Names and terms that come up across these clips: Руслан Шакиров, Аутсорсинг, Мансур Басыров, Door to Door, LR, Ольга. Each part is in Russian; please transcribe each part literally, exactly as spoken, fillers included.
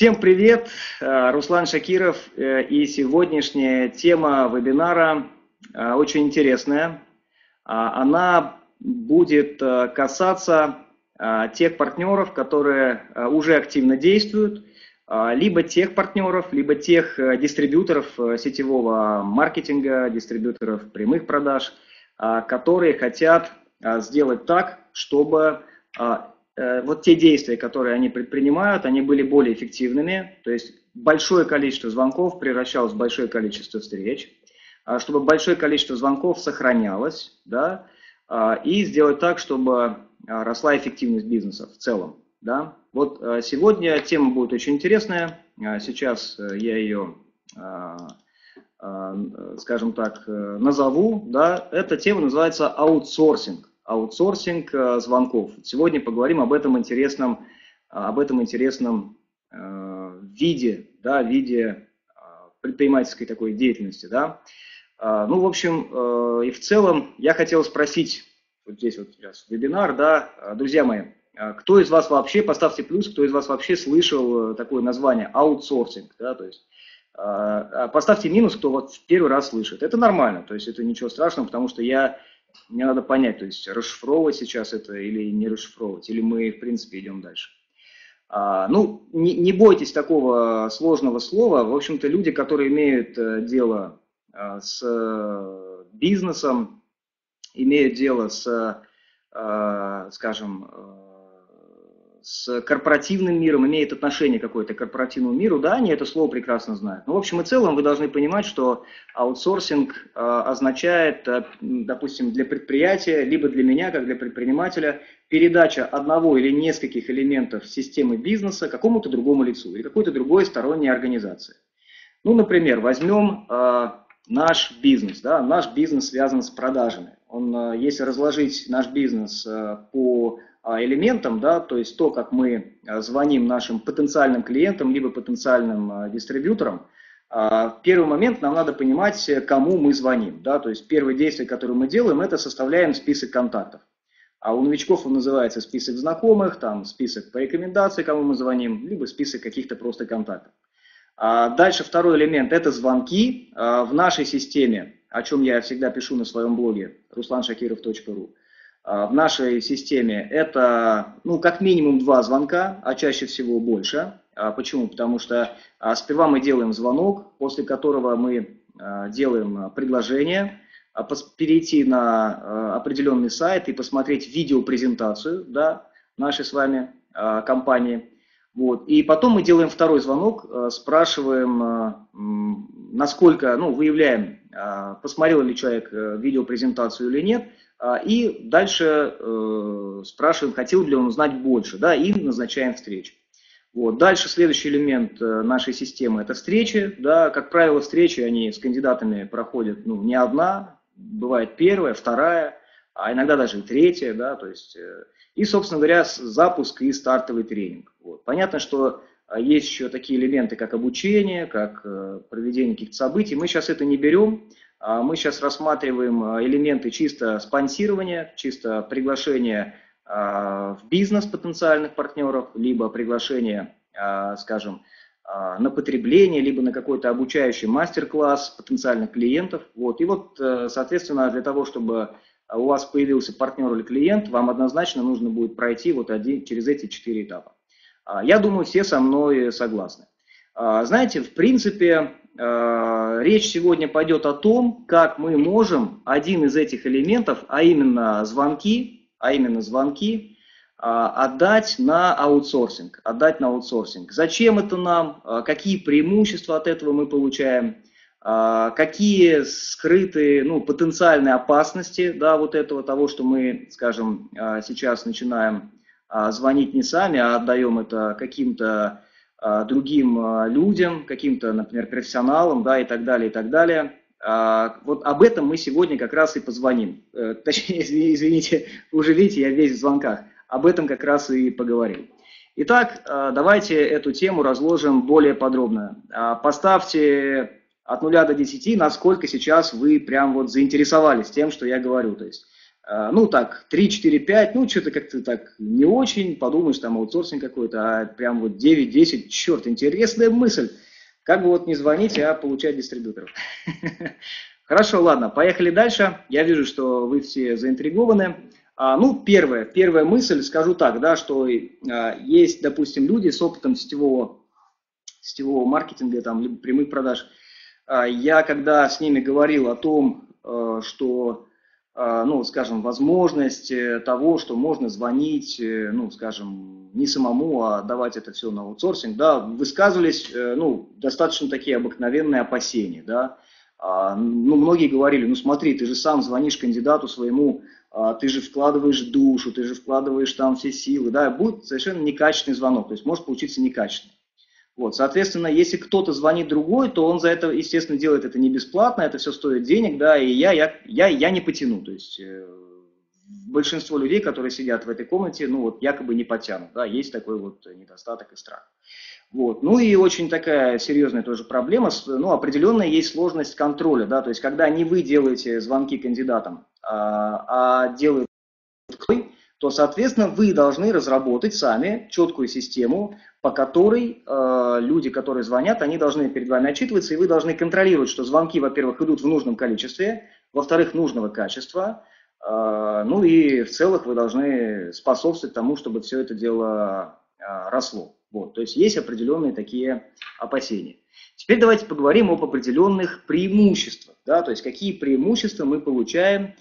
Всем привет, Руслан Шакиров, и сегодняшняя тема вебинара очень интересная. Она будет касаться тех партнеров, которые уже активно действуют, либо тех партнеров, либо тех дистрибьюторов сетевого маркетинга, дистрибьюторов прямых продаж, которые хотят сделать так, чтобы вот те действия, которые они предпринимают, они были более эффективными, то есть большое количество звонков превращалось в большое количество встреч, чтобы большое количество звонков сохранялось, да, и сделать так, чтобы росла эффективность бизнеса в целом, да. Вот сегодня тема будет очень интересная, сейчас я ее, скажем так, назову, да, эта тема называется аутсорсинг. Аутсорсинг звонков. Сегодня поговорим об этом интересном, об этом интересном виде, да, виде предпринимательской такой деятельности. Да. Ну, в общем, и в целом я хотел спросить, вот здесь вот сейчас вебинар, да, друзья мои, кто из вас вообще, поставьте плюс, кто из вас вообще слышал такое название аутсорсинг, да, то есть поставьте минус, кто вот в первый раз слышит. Это нормально, то есть это ничего страшного, потому что я Мне надо понять, то есть расшифровывать сейчас это или не расшифровывать, или мы, в принципе, идем дальше. А, ну, не, не бойтесь такого сложного слова. В общем-то, люди, которые имеют дело с бизнесом, имеют дело с, скажем, с корпоративным миром, имеют отношение какое-то к корпоративному миру, да, они это слово прекрасно знают. Но в общем и целом вы должны понимать, что аутсорсинг э, означает, э, допустим, для предприятия, либо для меня, как для предпринимателя, передача одного или нескольких элементов системы бизнеса какому-то другому лицу или какой-то другой сторонней организации. Ну, например, возьмем э, наш бизнес, да, наш бизнес связан с продажами. Он, э, если разложить наш бизнес э, по элементом, да, то есть то, как мы звоним нашим потенциальным клиентам, либо потенциальным дистрибьюторам, в первый момент нам надо понимать, кому мы звоним, да, то есть первое действие, которое мы делаем, это составляем список контактов, а у новичков он называется список знакомых, там список по рекомендации, кому мы звоним, либо список каких-то просто контактов. А дальше второй элемент – это звонки в нашей системе, о чем я всегда пишу на своем блоге руслан шакиров точка ру. В нашей системе это, ну, как минимум два звонка, а чаще всего больше. Почему? Потому что сперва мы делаем звонок, после которого мы делаем предложение, перейти на определенный сайт и посмотреть видеопрезентацию, да, нашей с вами компании. Вот. И потом мы делаем второй звонок, спрашиваем, насколько, ну, выявляем, посмотрел ли человек видеопрезентацию или нет, и дальше э, спрашиваем, хотел ли он узнать больше, да, и назначаем встречу. Вот. Дальше следующий элемент нашей системы – это встречи. Да, как правило, встречи они с кандидатами проходят, ну, не одна, бывает первая, вторая, а иногда даже и третья. Да, то есть, э, и, собственно говоря, запуск и стартовый тренинг. Вот. Понятно, что есть еще такие элементы, как обучение, как э, проведение каких-то событий. Мы сейчас это не берем. Мы сейчас рассматриваем элементы чисто спонсирования, чисто приглашения в бизнес потенциальных партнеров, либо приглашение, скажем, на потребление, либо на какой-то обучающий мастер-класс потенциальных клиентов. Вот. И вот, соответственно, для того, чтобы у вас появился партнер или клиент, вам однозначно нужно будет пройти вот один, через эти четыре этапа. Я думаю, все со мной согласны. Знаете, в принципе, речь сегодня пойдет о том, как мы можем один из этих элементов, а именно звонки, а именно звонки, отдать на аутсорсинг, отдать на аутсорсинг. Зачем это нам? Какие преимущества от этого мы получаем? Какие скрытые, ну, потенциальные опасности, да, вот этого того, что мы, скажем, сейчас начинаем звонить не сами, а отдаем это каким-то другим людям, каким-то, например, профессионалам, да, и так далее, и так далее. Вот об этом мы сегодня как раз и позвоним. Точнее, извините, уже видите, я весь в звонках. Об этом как раз и поговорим. Итак, давайте эту тему разложим более подробно. Поставьте от нуля до десяти, насколько сейчас вы прям вот заинтересовались тем, что я говорю. То есть ну так, три, четыре, пять, ну что-то как-то так не очень, подумаешь, там аутсорсинг какой-то, а прям вот девять, десять, черт, интересная мысль. Как бы вот не звонить, а получать дистрибьюторов. Хорошо, ладно, поехали дальше. Я вижу, что вы все заинтригованы. А, ну, первое, первая мысль, скажу так, да, что а, есть, допустим, люди с опытом сетевого, сетевого маркетинга, там, либо прямых продаж. А, я когда с ними говорил о том, а, что, а, ну, скажем, возможность того, что можно звонить, ну, скажем, не самому, а давать это все на аутсорсинг, да, высказывались, ну, достаточно такие обыкновенные опасения, да. А, ну, многие говорили, ну, смотри, ты же сам звонишь кандидату своему, ты же вкладываешь душу, ты же вкладываешь там все силы, да, будет совершенно некачественный звонок, то есть может получиться некачественный. Вот, соответственно, если кто-то звонит другой, то он за это, естественно, делает это не бесплатно, это все стоит денег, да, и я, я, я, я не потяну, то есть э, большинство людей, которые сидят в этой комнате, ну, вот, якобы не потянут, да, есть такой вот недостаток и страх. Вот, ну, и очень такая серьезная тоже проблема, ну, определенная есть сложность контроля, да, то есть когда не вы делаете звонки кандидатам, а делает кто, то, соответственно, вы должны разработать сами четкую систему, по которой э, люди, которые звонят, они должны перед вами отчитываться, и вы должны контролировать, что звонки, во-первых, идут в нужном количестве, во-вторых, нужного качества, э, ну и в целом вы должны способствовать тому, чтобы все это дело э, росло. Вот, то есть есть определенные такие опасения. Теперь давайте поговорим об определенных преимуществах, да, то есть какие преимущества мы получаем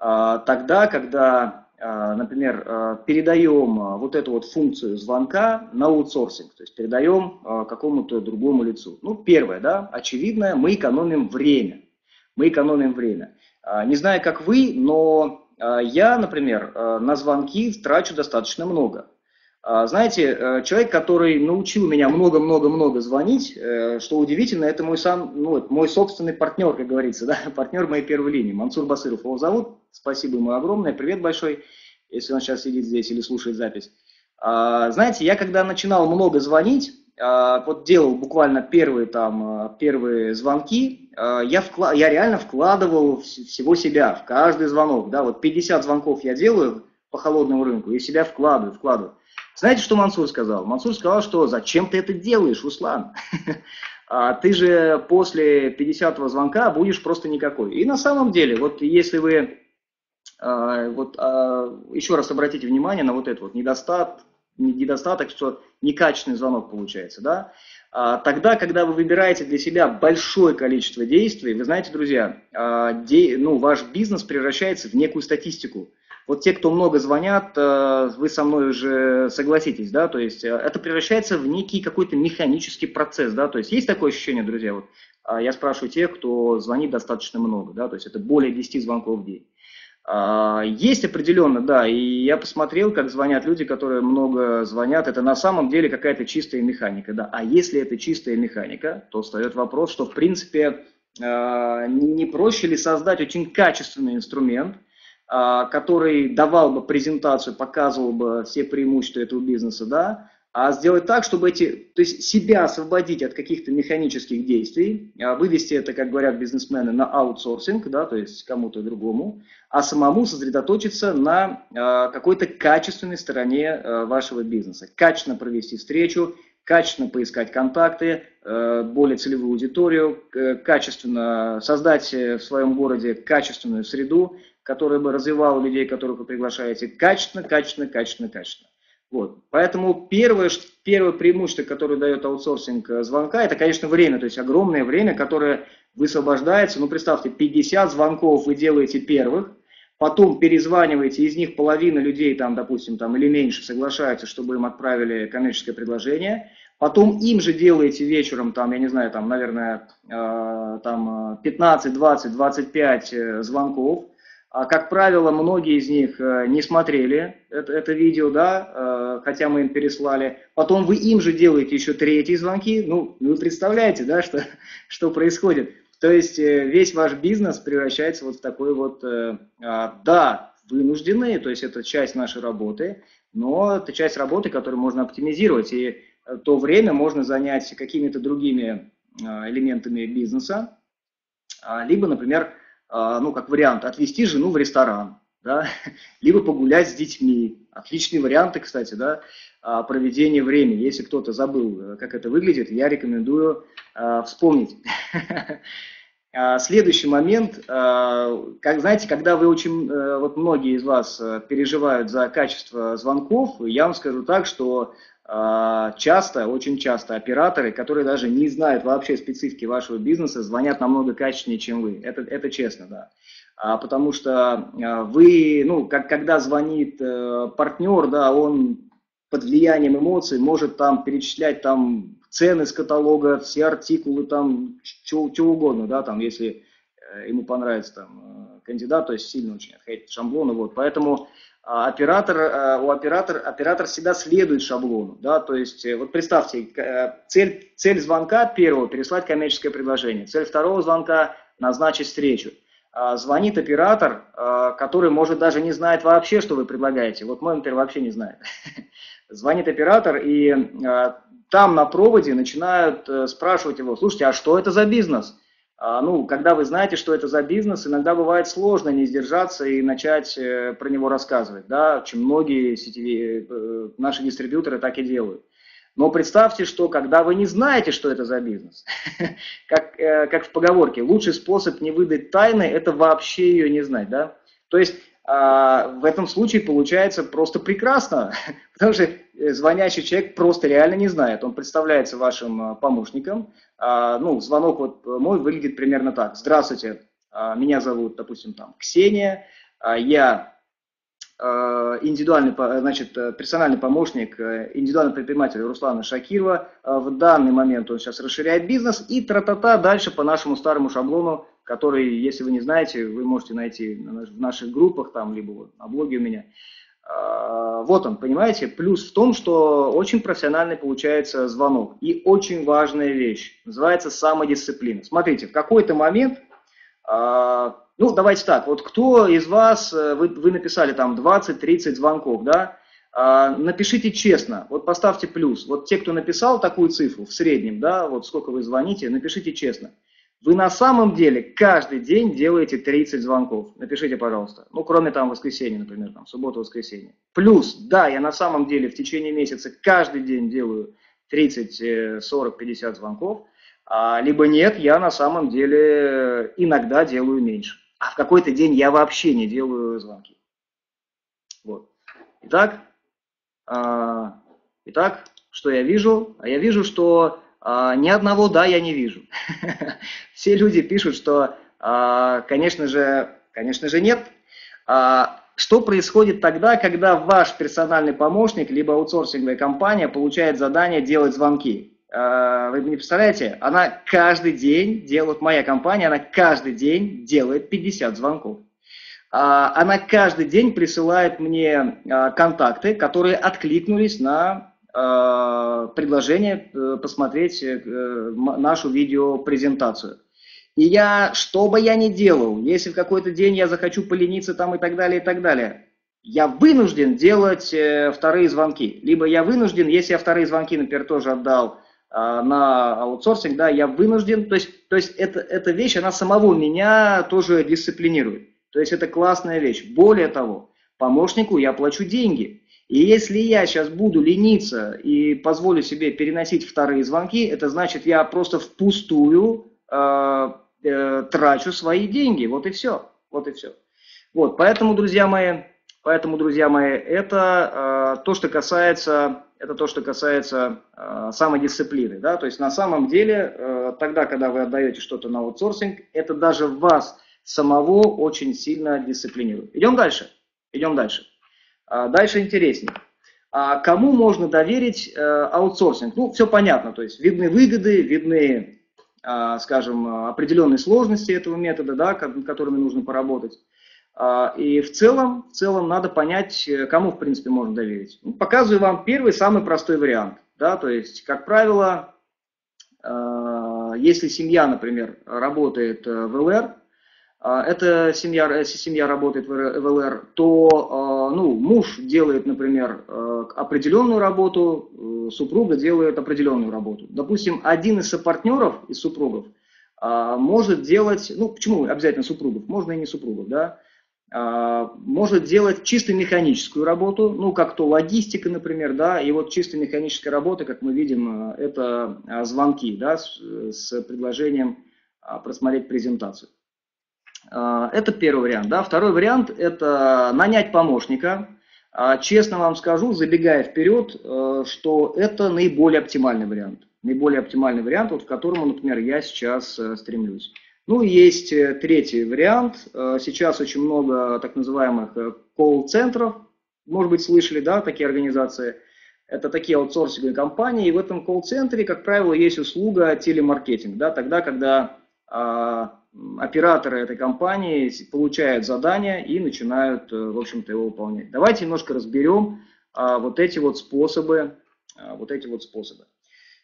тогда, когда, например, передаем вот эту вот функцию звонка на аутсорсинг, то есть передаем какому-то другому лицу. Ну, первое, да, очевидно, мы экономим время. Мы экономим время. Не знаю, как вы, но я, например, на звонки трачу достаточно много. Знаете, человек, который научил меня много-много-много звонить, что удивительно, это мой сам, ну, это мой собственный партнер, как говорится, да, партнер моей первой линии, Мансур Басыров его зовут, спасибо ему огромное, привет большой, если он сейчас сидит здесь или слушает запись. Знаете, я когда начинал много звонить, вот делал буквально первые, там, первые звонки, я, вклад, я реально вкладывал всего себя в каждый звонок, да, вот пятьдесят звонков я делаю по холодному рынку и себя вкладываю, вкладываю. Знаете, что Мансур сказал? Мансур сказал, что зачем ты это делаешь, Руслан? Ты же после пятидесятого звонка будешь просто никакой. И на самом деле, вот если вы, вот еще раз обратите внимание на вот этот вот недостаток, недостаток, что некачественный звонок получается, да? Тогда, когда вы выбираете для себя большое количество действий, вы знаете, друзья, ну, ваш бизнес превращается в некую статистику. Вот те, кто много звонят, вы со мной уже согласитесь, да, то есть это превращается в некий какой-то механический процесс, да, то есть есть такое ощущение, друзья, вот я спрашиваю тех, кто звонит достаточно много, да, то есть это более десяти звонков в день. Есть определенно, да, и я посмотрел, как звонят люди, которые много звонят, это на самом деле какая-то чистая механика, да, а если это чистая механика, то встает вопрос, что в принципе не проще ли создать очень качественный инструмент, который давал бы презентацию, показывал бы все преимущества этого бизнеса, да, а сделать так, чтобы эти, то есть себя освободить от каких-то механических действий, вывести это, как говорят бизнесмены, на аутсорсинг, да, то есть кому-то другому, а самому сосредоточиться на какой-то качественной стороне вашего бизнеса, качественно провести встречу, качественно поискать контакты, более целевую аудиторию, качественно создать в своем городе качественную среду, которая бы развивала людей, которых вы приглашаете, качественно, качественно, качественно, качественно. Вот. Поэтому первое, первое преимущество, которое дает аутсорсинг звонка, это, конечно, время, то есть огромное время, которое высвобождается. Ну, представьте, пятьдесят звонков вы делаете первых, потом перезваниваете, из них половина людей, там, допустим, там, или меньше соглашаются, чтобы им отправили коммерческое предложение, потом им же делаете вечером, там, я не знаю, там, наверное, там, пятнадцать, двадцать, двадцать пять звонков. А, как правило, многие из них не смотрели это, это видео, да, хотя мы им переслали. Потом вы им же делаете еще третьи звонки. Ну, вы представляете, да, что, что происходит. То есть весь ваш бизнес превращается вот в такой вот, да, вынужденный, то есть это часть нашей работы, но это часть работы, которую можно оптимизировать. И то время можно занять какими-то другими элементами бизнеса, либо, например, ну, как вариант, отвезти жену в ресторан, да, либо погулять с детьми. Отличные варианты, кстати, да, проведения времени. Если кто-то забыл, как это выглядит, я рекомендую э, вспомнить. Следующий момент, как знаете, когда вы очень, вот многие из вас переживают за качество звонков, я вам скажу так, что часто, очень часто операторы, которые даже не знают вообще специфики вашего бизнеса, звонят намного качественнее, чем вы. Это, это честно, да. Потому что вы, ну, как, когда звонит партнер, да, он под влиянием эмоций может там перечислять там цены с каталога, все артикулы, там, чего, чего угодно, да, там, если ему понравится там кандидат, то есть сильно очень отходить от шаблона, вот, поэтому оператор, у оператора, оператор всегда следует шаблону, да, то есть, вот представьте, цель, цель звонка первого – переслать коммерческое предложение, цель второго звонка – назначить встречу. Звонит оператор, который, может, даже не знает вообще, что вы предлагаете, вот мой, например, вообще не знает. Звонит оператор, и там на проводе начинают спрашивать его, слушайте, а что это за бизнес? Ну, когда вы знаете, что это за бизнес, иногда бывает сложно не сдержаться и начать про него рассказывать, да, чем многие сетевые, наши дистрибьюторы так и делают. Но представьте, что когда вы не знаете, что это за бизнес, как, как в поговорке, лучший способ не выдать тайны – это вообще ее не знать, да, то есть… А в этом случае получается просто прекрасно, потому что звонящий человек просто реально не знает, он представляется вашим помощником, а, ну, звонок вот мой выглядит примерно так: здравствуйте, меня зовут, допустим, там, Ксения, я индивидуальный, значит, персональный помощник индивидуального предпринимателя Руслана Шакирова, в данный момент он сейчас расширяет бизнес, и тра-та-та дальше по нашему старому шаблону, который, если вы не знаете, вы можете найти в наших группах, там, либо вот на блоге у меня. Вот он, понимаете? Плюс в том, что очень профессиональный получается звонок. И очень важная вещь, называется самодисциплина. Смотрите, в какой-то момент, ну, давайте так, вот кто из вас, вы, вы написали там двадцать-тридцать звонков, да? Напишите честно, вот поставьте плюс. Вот те, кто написал такую цифру в среднем, да, вот сколько вы звоните, напишите честно. Вы на самом деле каждый день делаете тридцать звонков. Напишите, пожалуйста. Ну, кроме там воскресенья, например, там суббота-воскресенье. Плюс, да, я на самом деле в течение месяца каждый день делаю тридцать, сорок, пятьдесят звонков. А, либо нет, я на самом деле иногда делаю меньше. А в какой-то день я вообще не делаю звонки. Вот. Итак, а, итак, что я вижу? А я вижу, что... Uh, ни одного «да» я не вижу. Все люди пишут, что, uh, конечно же, конечно же, нет. Uh, что происходит тогда, когда ваш персональный помощник, либо аутсорсинговая компания получает задание делать звонки? Uh, вы не представляете, она каждый день делает, моя компания, она каждый день делает пятьдесят звонков. Uh, она каждый день присылает мне uh, контакты, которые откликнулись на... предложение посмотреть нашу видеопрезентацию. И я, что бы я ни делал, если в какой-то день я захочу полениться там и так далее, и так далее, я вынужден делать вторые звонки. Либо я вынужден, если я вторые звонки, например, тоже отдал на аутсорсинг, да, я вынужден, то есть, то есть это, эта вещь, она самого меня тоже дисциплинирует. То есть это классная вещь. Более того, помощнику я плачу деньги. И если я сейчас буду лениться и позволю себе переносить вторые звонки, это значит, я просто впустую э, э, трачу свои деньги. Вот и все. Вот и все. Вот, поэтому, друзья мои, поэтому, друзья мои, это э, то, что касается, это то, что касается э, самодисциплины. Да? То есть на самом деле, э, тогда, когда вы отдаете что-то на аутсорсинг, это даже вас самого очень сильно дисциплинирует. Идем дальше. Идем дальше. Дальше интереснее. А кому можно доверить э, аутсорсинг? Ну, все понятно, то есть видны выгоды, видны, э, скажем, определенные сложности этого метода, да, над которыми нужно поработать. А, и в целом, в целом надо понять, кому, в принципе, можно доверить. Ну, показываю вам первый, самый простой вариант. Да, то есть, как правило, э, если семья, например, работает в эл эр, эта семья, если семья работает в эл эр, то ну, муж делает, например, определенную работу, супруга делает определенную работу. Допустим, один из сопартнеров, из супругов, может делать, ну почему обязательно супругов, можно и не супругов, да, может делать чисто механическую работу, ну, как то логистика, например, да, и вот чисто механическая работа, как мы видим, это звонки, да, с, с предложением просмотреть презентацию. Это первый вариант, да. Второй вариант – это нанять помощника. Честно вам скажу, забегая вперед, что это наиболее оптимальный вариант, наиболее оптимальный вариант, вот к которому, например, я сейчас стремлюсь. Ну, есть третий вариант. Сейчас очень много так называемых колл-центров, может быть, слышали, да, такие организации. Это такие аутсорсинговые компании, и в этом колл-центре, как правило, есть услуга телемаркетинг, да, тогда, когда а, операторы этой компании получают задание и начинают, в общем-то, его выполнять. Давайте немножко разберем а, вот эти вот способы, а, вот эти вот способы.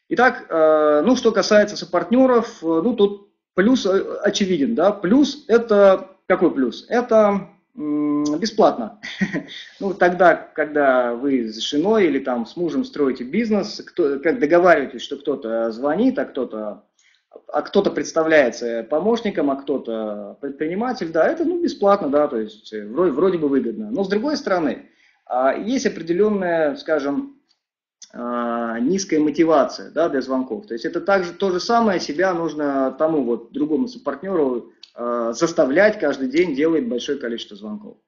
Итак, а, ну, что касается сопартнеров, ну, тут плюс очевиден, да, плюс это, какой плюс? Это м, бесплатно. Ну, тогда, когда вы с женой или там с мужем строите бизнес, кто, как договариваетесь, что кто-то звонит, а кто-то а кто-то представляется помощником, а кто-то предприниматель, да, это, ну, бесплатно, да, то есть вроде, вроде бы выгодно. Но с другой стороны, есть определенная, скажем, низкая мотивация, да, для звонков. То есть это также то же самое, себя нужно тому вот другому сопартнеру э, заставлять каждый день делать большое количество звонков.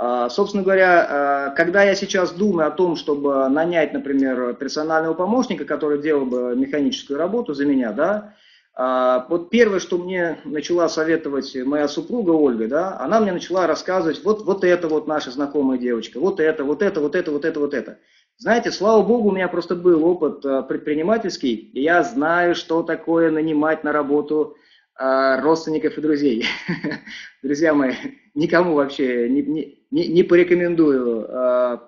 Э, собственно говоря, э, когда я сейчас думаю о том, чтобы нанять, например, персонального помощника, который делал бы механическую работу за меня, да, э, вот первое, что мне начала советовать моя супруга Ольга, да, она мне начала рассказывать, вот, вот это вот наша знакомая девочка, вот это, вот это, вот это, вот это, вот это. Знаете, слава богу, у меня просто был опыт предпринимательский, и я знаю, что такое нанимать на работу родственников и друзей. Друзья мои, никому вообще не, не, не порекомендую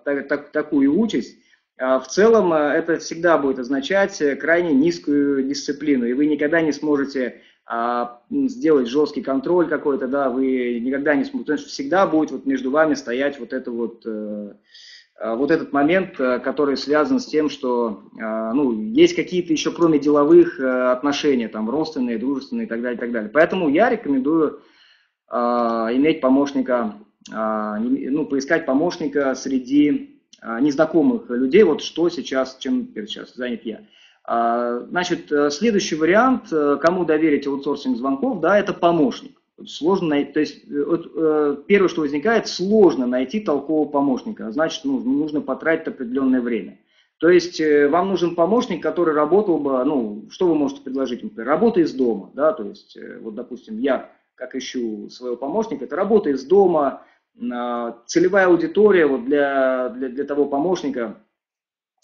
так, так, такую участь. В целом это всегда будет означать крайне низкую дисциплину, и вы никогда не сможете сделать жесткий контроль какой-то, да, вы никогда не сможете, потому что всегда будет вот между вами стоять вот это вот... Вот этот момент, который связан с тем, что, ну, есть какие-то еще кроме деловых отношения, там, родственные, дружественные и так далее, и так далее. Поэтому я рекомендую э, иметь помощника, э, ну, поискать помощника среди э, незнакомых людей, вот что сейчас, чем сейчас занят я. Э, значит, следующий вариант, кому доверить аутсорсинг звонков, да, это помощник. Сложно, то есть, первое, что возникает, сложно найти толкового помощника, значит, ну, нужно потратить определенное время. То есть вам нужен помощник, который работал бы, ну, что вы можете предложить, например, работа из дома, да, то есть, вот, допустим, я, как ищу своего помощника, это работа из дома, целевая аудитория вот для, для, для того помощника,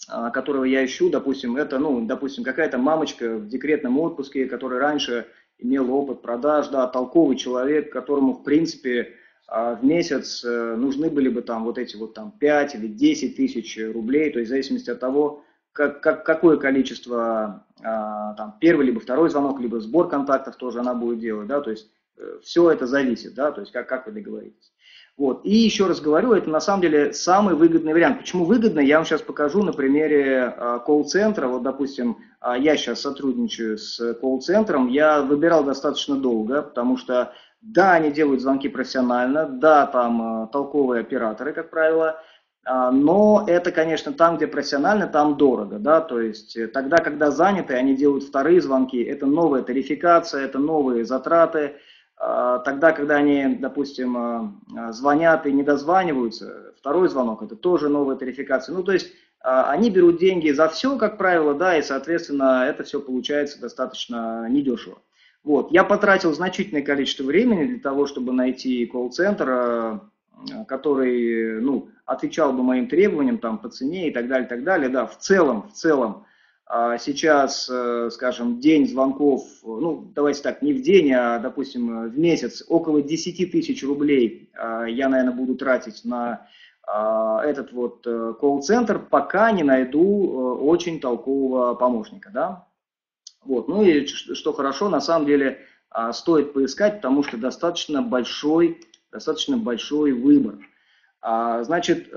которого я ищу, допустим, это, ну, допустим, какая-то мамочка в декретном отпуске, которая раньше... имел опыт продаж, да, толковый человек, которому, в принципе, в месяц нужны были бы там вот эти вот там пять или десять тысяч рублей, то есть в зависимости от того, как, как, какое количество, там, первый либо второй звонок, либо сбор контактов тоже она будет делать, да, то есть все это зависит, да, то есть как, как вы договоритесь. Вот, и еще раз говорю, это на самом деле самый выгодный вариант. Почему выгодно, я вам сейчас покажу на примере колл-центра. Вот, допустим, я сейчас сотрудничаю с колл-центром, я выбирал достаточно долго, потому что, да, они делают звонки профессионально, да, там толковые операторы, как правило, но это, конечно, там, где профессионально, там дорого, да, то есть тогда, когда заняты, они делают вторые звонки, это новая тарификация, это новые затраты. Тогда, когда они, допустим, звонят и не дозваниваются, второй звонок – это тоже новая тарификация. Ну, то есть они берут деньги за все, как правило, да, и, соответственно, это все получается достаточно недешево. Вот. Я потратил значительное количество времени для того, чтобы найти колл-центр, который, ну, отвечал бы моим требованиям там, по цене и так далее, так далее. Да, в целом, в целом. Сейчас, скажем, день звонков, ну, давайте так, не в день, а, допустим, в месяц, около десяти тысяч рублей я, наверное, буду тратить на этот вот колл-центр, пока не найду очень толкового помощника, да. Вот, ну и что хорошо, на самом деле, стоит поискать, потому что достаточно большой, достаточно большой выбор. Значит,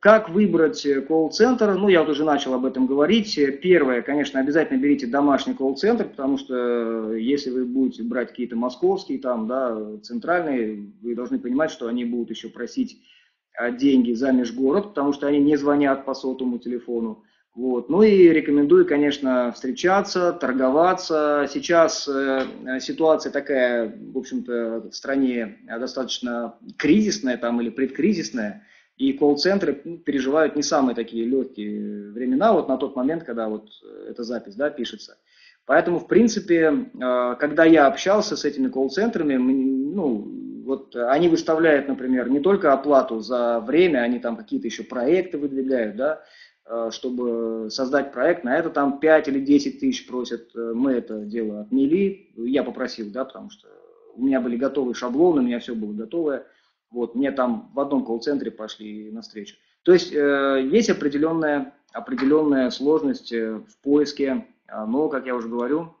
как выбрать колл-центр? Ну, я вот уже начал об этом говорить. Первое, конечно, обязательно берите домашний колл-центр, потому что если вы будете брать какие-то московские, там, да, центральные, вы должны понимать, что они будут еще просить деньги за межгород, потому что они не звонят по сотовому телефону. Вот. Ну и рекомендую, конечно, встречаться, торговаться. Сейчас э, ситуация такая, в общем-то, в стране достаточно кризисная там, или предкризисная, и колл-центры ну, переживают не самые такие легкие времена, вот на тот момент, когда вот эта запись, да, пишется. Поэтому, в принципе, э, когда я общался с этими колл-центрами, ну, вот они выставляют, например, не только оплату за время, они там какие-то еще проекты выдвигают, да, чтобы создать проект, на это там пять или десять тысяч просят, мы это дело отмели, я попросил, да, потому что у меня были готовые шаблоны, у меня все было готовое, вот, мне там в одном колл-центре пошли навстречу. То есть есть определенная, определенная сложность в поиске, но, как я уже говорю,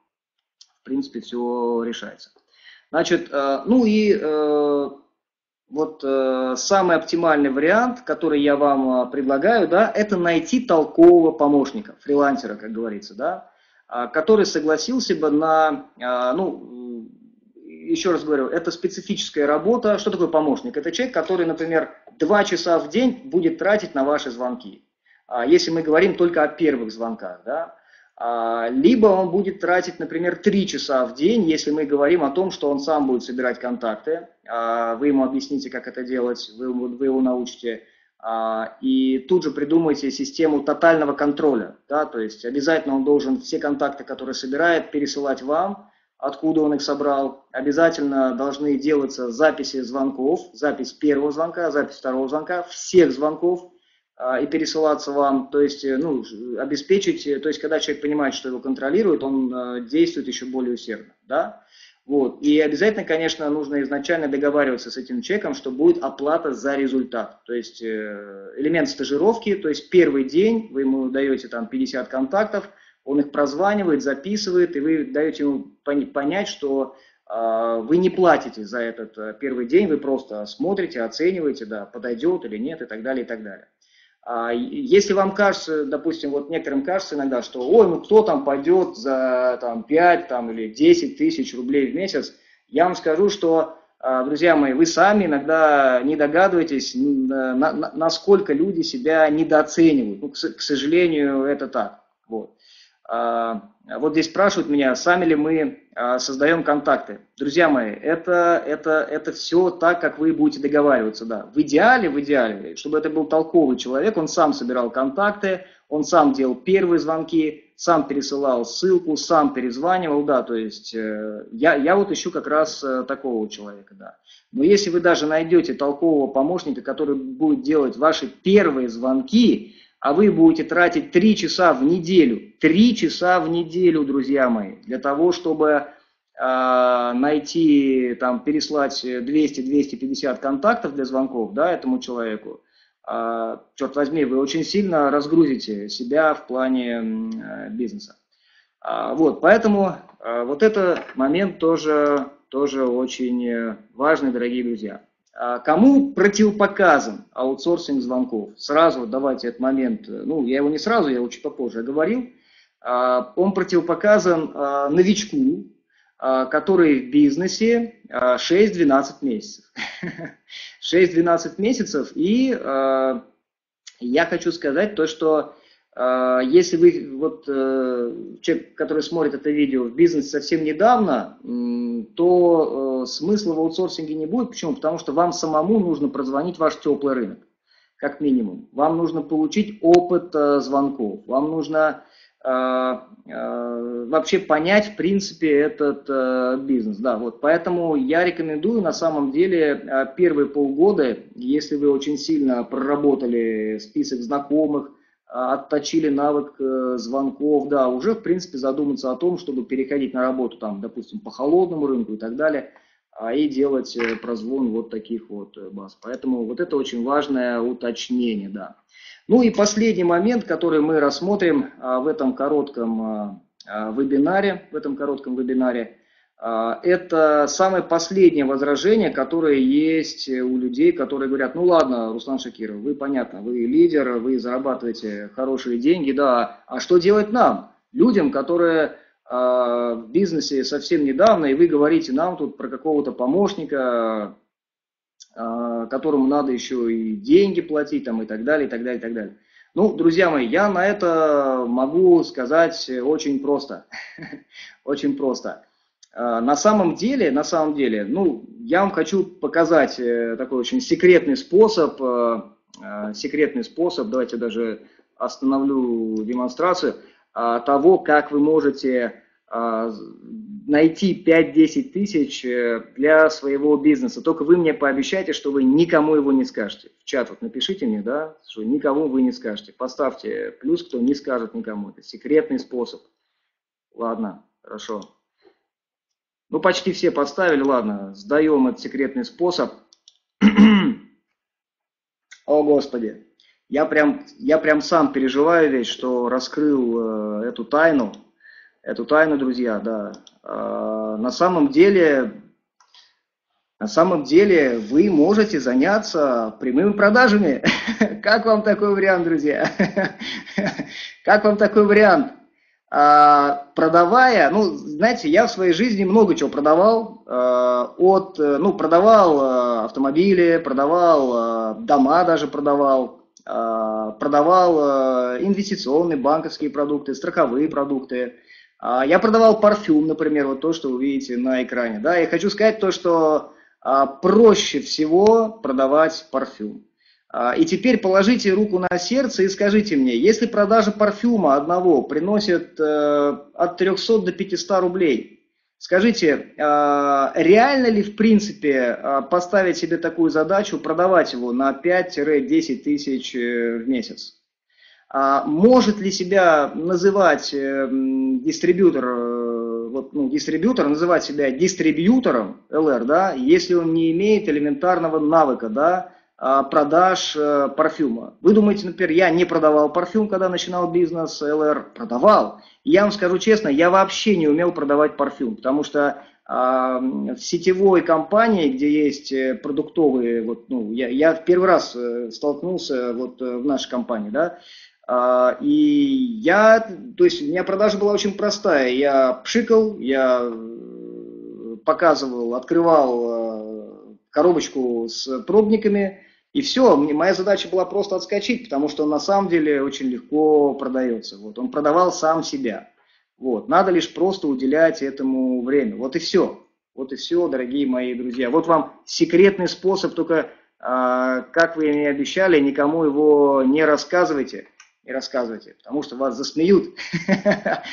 в принципе, все решается. Значит, ну и... Вот э, самый оптимальный вариант, который я вам э, предлагаю, да, это найти толкового помощника, фрилансера, как говорится, да, э, который согласился бы на, э, ну, еще раз говорю, это специфическая работа. Что такое помощник? Это человек, который, например, два часа в день будет тратить на ваши звонки, э, если мы говорим только о первых звонках, да. Либо он будет тратить, например, три часа в день, если мы говорим о том, что он сам будет собирать контакты, вы ему объясните, как это делать, вы, вы его научите, и тут же придумайте систему тотального контроля, да, то есть обязательно он должен все контакты, которые собирает, пересылать вам, откуда он их собрал, обязательно должны делаться записи звонков, запись первого звонка, запись второго звонка, всех звонков, и пересылаться вам, то есть, ну, обеспечить, то есть, когда человек понимает, что его контролирует, он действует еще более усердно, да, вот, и обязательно, конечно, нужно изначально договариваться с этим человеком, что будет оплата за результат, то есть, элемент стажировки, то есть, первый день вы ему даете там пятьдесят контактов, он их прозванивает, записывает, и вы даете ему понять, что вы не платите за этот первый день, вы просто смотрите, оцениваете, да, подойдет или нет, и так далее, и так далее. Если вам кажется, допустим, вот некоторым кажется иногда, что ой, ну кто там пойдет за там, пять там, или десять тысяч рублей в месяц, я вам скажу, что, друзья мои, вы сами иногда не догадываетесь, насколько люди себя недооценивают. Ну, к сожалению, это так. Вот. Вот здесь спрашивают меня, сами ли мы создаем контакты. Друзья мои, это, это, это все так, как вы будете договариваться. Да. В идеале, в идеале, чтобы это был толковый человек, он сам собирал контакты, он сам делал первые звонки, сам пересылал ссылку, сам перезванивал. Да, то есть я, я вот ищу как раз такого человека. Да. Но если вы даже найдете толкового помощника, который будет делать ваши первые звонки, а вы будете тратить три часа в неделю, три часа в неделю, друзья мои, для того, чтобы э, найти, там, переслать двести-двести пятьдесят контактов для звонков, да, этому человеку, э, черт возьми, вы очень сильно разгрузите себя в плане э, бизнеса. Э, вот, поэтому э, вот этот момент тоже, тоже очень важный, дорогие друзья. Кому противопоказан аутсорсинг звонков? Сразу давайте этот момент, ну я его не сразу, я его чуть попозже говорил, он противопоказан новичку, который в бизнесе шесть-двенадцать месяцев. шесть-двенадцать месяцев, и я хочу сказать то, что если вы, вот, человек, который смотрит это видео в бизнесе совсем недавно, то смысла в аутсорсинге не будет. Почему? Потому что вам самому нужно прозвонить ваш теплый рынок, как минимум. Вам нужно получить опыт звонков, вам нужно вообще понять, в принципе, этот бизнес. Да, вот. Поэтому я рекомендую, на самом деле, первые полгода, если вы очень сильно проработали список знакомых, отточили навык звонков, да, уже, в принципе, задуматься о том, чтобы переходить на работу, там, допустим, по холодному рынку и так далее, и делать прозвон вот таких вот баз. Поэтому вот это очень важное уточнение, да. Ну и последний момент, который мы рассмотрим в этом коротком вебинаре, в этом коротком вебинаре, Это самое последнее возражение, которое есть у людей, которые говорят: ну ладно, Руслан Шакиров, вы, понятно, вы лидер, вы зарабатываете хорошие деньги, да, а что делать нам, людям, которые э, в бизнесе совсем недавно, и вы говорите нам тут про какого-то помощника, э, которому надо еще и деньги платить там, и так далее, и так далее, и так далее. Ну, друзья мои, я на это могу сказать очень просто, очень просто. На самом деле, на самом деле, ну, я вам хочу показать такой очень секретный способ, секретный способ, давайте даже остановлю демонстрацию, того, как вы можете найти пять-десять тысяч для своего бизнеса. Только вы мне пообещайте, что вы никому его не скажете. В чат вот напишите мне, да, что никому вы не скажете. Поставьте плюс, кто не скажет никому. Это секретный способ. Ладно, хорошо. Ну, почти все поставили, ладно, сдаем этот секретный способ. О, Господи, я прям, я прям сам переживаю ведь, что раскрыл э, эту тайну, эту тайну, друзья, да. Э, на самом деле, на самом деле вы можете заняться прямыми продажами. Как вам такой вариант, друзья? Как вам такой вариант? Продавая, ну, знаете, я в своей жизни много чего продавал, от, ну, продавал автомобили, продавал дома даже продавал, продавал инвестиционные банковские продукты, страховые продукты, я продавал парфюм, например, вот то, что вы видите на экране, да, и хочу сказать то, что проще всего продавать парфюм. И теперь положите руку на сердце и скажите мне, если продажа парфюма одного приносит от трёхсот до пятисот рублей, скажите, реально ли в принципе поставить себе такую задачу, продавать его на пять-десять тысяч в месяц? Может ли себя называть дистрибьютор, вот, ну, дистрибьютор, называть себя дистрибьютором эл эр, да, если он не имеет элементарного навыка, да, продаж парфюма? Вы думаете, например, я не продавал парфюм, когда начинал бизнес эл эр? Продавал. И я вам скажу честно, я вообще не умел продавать парфюм, потому что э, в сетевой компании, где есть продуктовые, вот, ну, я, я в первый раз столкнулся вот в нашей компании, да, э, и я, то есть у меня продажа была очень простая, я пшикал, я показывал, открывал коробочку с пробниками, и все, моя задача была просто отскочить, потому что он на самом деле очень легко продается. Вот, он продавал сам себя. Вот, надо лишь просто уделять этому время. Вот и все. Вот и все, дорогие мои друзья. Вот вам секретный способ, только, а, как вы мне обещали, никому его не рассказывайте. Не рассказывайте, потому что вас засмеют,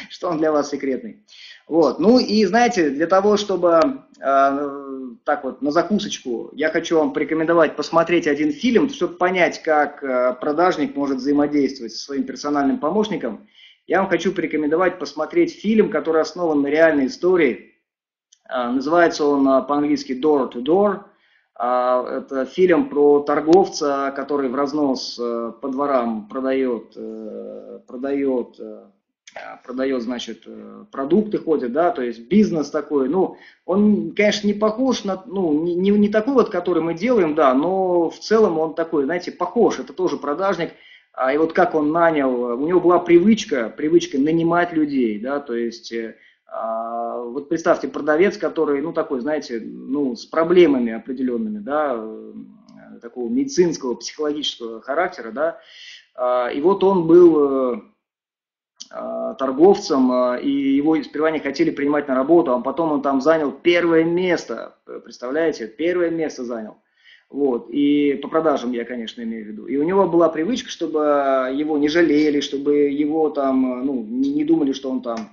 что он для вас секретный. Вот. Ну и знаете, для того, чтобы... так вот, на закусочку, я хочу вам порекомендовать посмотреть один фильм, чтобы понять, как продажник может взаимодействовать со своим персональным помощником. Я вам хочу порекомендовать посмотреть фильм, который основан на реальной истории. Называется он по-английски Door to Door. Это фильм про торговца, который в разнос по дворам продает, продает, продает, значит, продукты ходят, да, то есть бизнес такой, ну, он, конечно, не похож на, ну, не, не, не такой вот, который мы делаем, да, но в целом он такой, знаете, похож, это тоже продажник, а, и вот как он нанял, у него была привычка, привычка нанимать людей, да, то есть, а, вот представьте, продавец, который, ну, такой, знаете, ну, с проблемами определенными, да, такого медицинского, психологического характера, да, а, и вот он был... торговцем, и его сперва не хотели принимать на работу, а потом он там занял первое место, представляете, первое место занял, вот, и по продажам я, конечно, имею в виду, и у него была привычка, чтобы его не жалели, чтобы его там, ну, не думали, что он там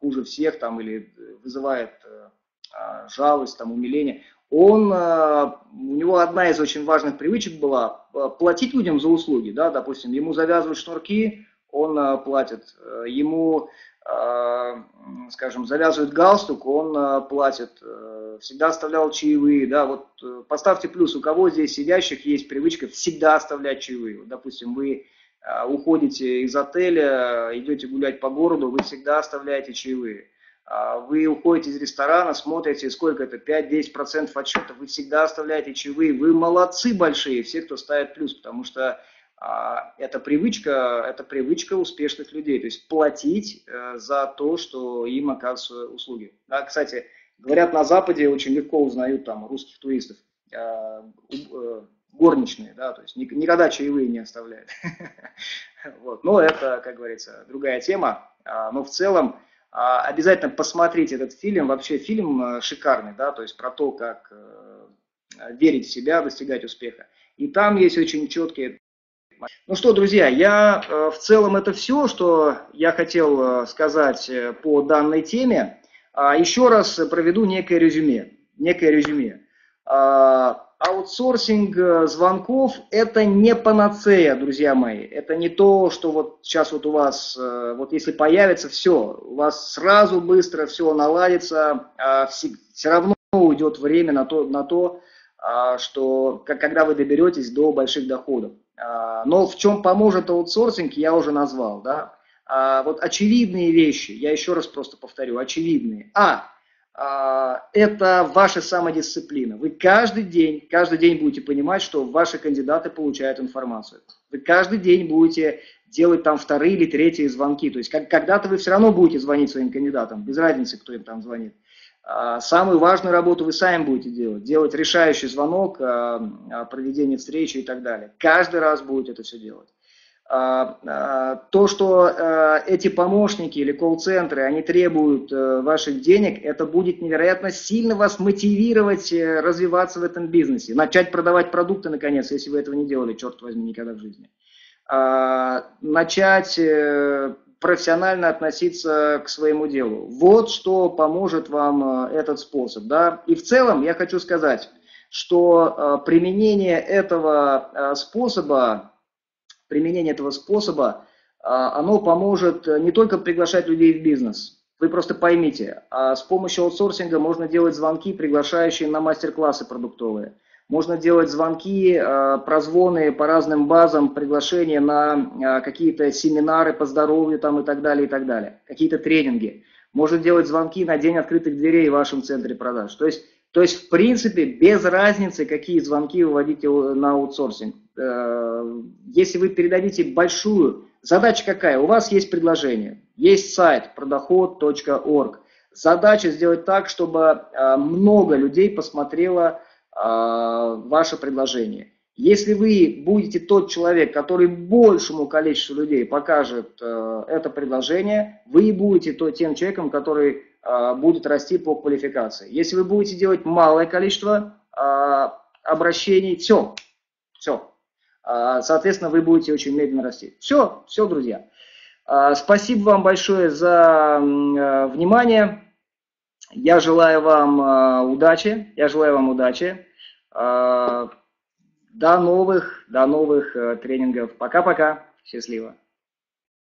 хуже всех там или вызывает жалость, там, умиление. Он, у него одна из очень важных привычек была платить людям за услуги, да, допустим, ему завязывают шнурки, он платит, ему, скажем, завязывают галстук, он платит, всегда оставлял чаевые, да, вот поставьте плюс, у кого здесь сидящих есть привычка всегда оставлять чаевые, вот, допустим, вы уходите из отеля, идете гулять по городу, вы всегда оставляете чаевые, Вы уходите из ресторана, смотрите, сколько это, пять-десять процентов отчета, вы всегда оставляете чаевые, вы молодцы большие, все, кто ставит плюс, потому что а, это привычка, это привычка успешных людей, то есть платить а, за то, что им оказываются услуги. Да, кстати, говорят, на Западе очень легко узнают там русских туристов, а, а, горничные, да, то есть никогда чаевые не оставляют. Но это, как говорится, другая тема, но в целом обязательно посмотрите этот фильм, вообще фильм шикарный, да, то есть про то, как верить в себя, достигать успеха. И там есть очень четкие... Ну что, друзья, я в целом это все, что я хотел сказать по данной теме. Еще раз проведу некое резюме. Некое резюме. Аутсорсинг звонков – это не панацея, друзья мои. Это не то, что вот сейчас вот у вас, вот если появится, все, у вас сразу быстро все наладится, все равно уйдет время на то, на то, что когда вы доберетесь до больших доходов. Но в чем поможет аутсорсинг, я уже назвал, да. Вот очевидные вещи, я еще раз просто повторю, очевидные. А. Это ваша самодисциплина. Вы каждый день, каждый день будете понимать, что ваши кандидаты получают информацию. Вы каждый день будете делать там вторые или третьи звонки. То есть как, когда-то вы все равно будете звонить своим кандидатам, без разницы, кто им там звонит. Самую важную работу вы сами будете делать, делать решающий звонок, проведение встречи и так далее. Каждый раз будете это все делать. То, что эти помощники или колл-центры, они требуют ваших денег, это будет невероятно сильно вас мотивировать развиваться в этом бизнесе, начать продавать продукты, наконец, если вы этого не делали, черт возьми, никогда в жизни. Начать профессионально относиться к своему делу. Вот что поможет вам этот способ, да? И в целом я хочу сказать, что применение этого способа Применение этого способа, оно поможет не только приглашать людей в бизнес. Вы просто поймите, с помощью аутсорсинга можно делать звонки, приглашающие на мастер-классы продуктовые. Можно делать звонки, прозвоны по разным базам, приглашения на какие-то семинары по здоровью там и так далее, и так далее. Какие-то тренинги. Можно делать звонки на день открытых дверей в вашем центре продаж. То есть, то есть в принципе, без разницы, какие звонки вы вводите на аутсорсинг. Если вы передадите большую, задача какая? У вас есть предложение, есть сайт про доход точка орг. Задача сделать так, чтобы много людей посмотрело ваше предложение. Если вы будете тот человек, который большему количеству людей покажет это предложение, вы будете тем человеком, который будет расти по квалификации. Если вы будете делать малое количество обращений, все, все. Соответственно, вы будете очень медленно расти. Все, все, друзья. Спасибо вам большое за внимание. Я желаю вам удачи. Я желаю вам удачи. До новых, до новых тренингов. Пока-пока. Счастливо.